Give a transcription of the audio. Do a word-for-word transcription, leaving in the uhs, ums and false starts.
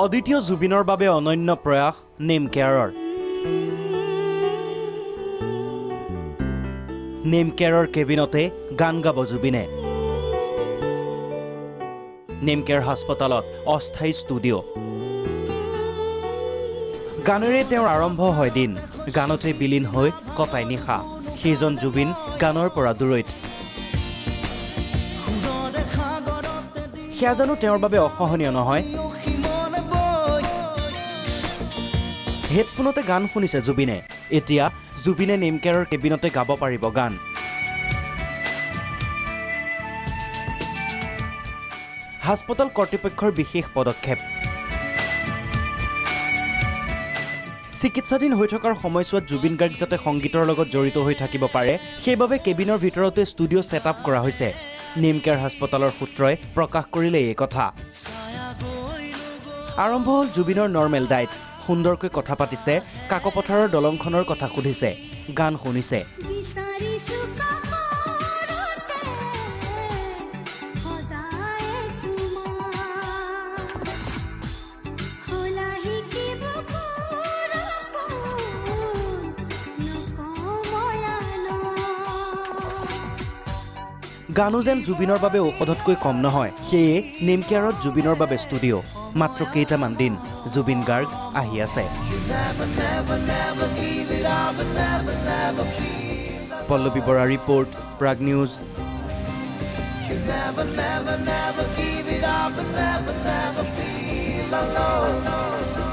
অদ্বিতীয় জুবিনৰ বাবে অনন্য প্ৰয়াস নেমকেয়াৰৰ নেমকেয়াৰৰ কেবিনতে গান গাব জুবিনে নেমকেয়াৰ হাস্পতালত অস্থায়ী ষ্টুডিঅ গানৰে তেওঁৰ আৰম্ভ হয় দিন গানতে বিলীন হৈ কটাই নিশা সেইজন জুবিন গানৰ পৰা দূৰৈত क्या जानू तेर बाबे अखहनिया न होय हेडफोनते गान শুনিছে জুবিনে এতিয়া জুবিনে নেমকেয়াৰৰ কেবিনতে গাব পাৰিব গান হাস্পতাল কৰ্তৃপক্ষৰ বিশেষ পদক্ষেপ চিকিৎসাধীন হৈ থকাৰ সময়ছোৱাত জুবিন গাৰ্গ যাতে সংগীতৰ লগত জড়িত হৈ থাকিব পাৰে সেইবাবে কেবিনৰ ভিতৰতে ষ্টুডিঅ' সেটআপ কৰা হৈছে নেমকেয়াৰ হাস্পতালৰ সূত্ৰই প্ৰকাশ কৰিলে এই কথা আৰম্ভ হ'ল জুবিনৰ নৰ্মেল ডায়েট সুন্দৰকৈ কথা পাতিছে কাকপথাৰৰ দলংখনৰ কথা খুধিছে গান শুনিছে गानो जेन জুবিনৰ বাবে ঔষধতকৈ কম নহয় সেয়ে নেমকেয়াৰত জুবিনৰ বাবে ষ্টুডিঅ মাত্ৰ কেইটামান দিন জুবিন গাৰ্গ আহি আছে পল্লৱী বৰা ৰিপোৰ্ট প্ৰাগ নিউজ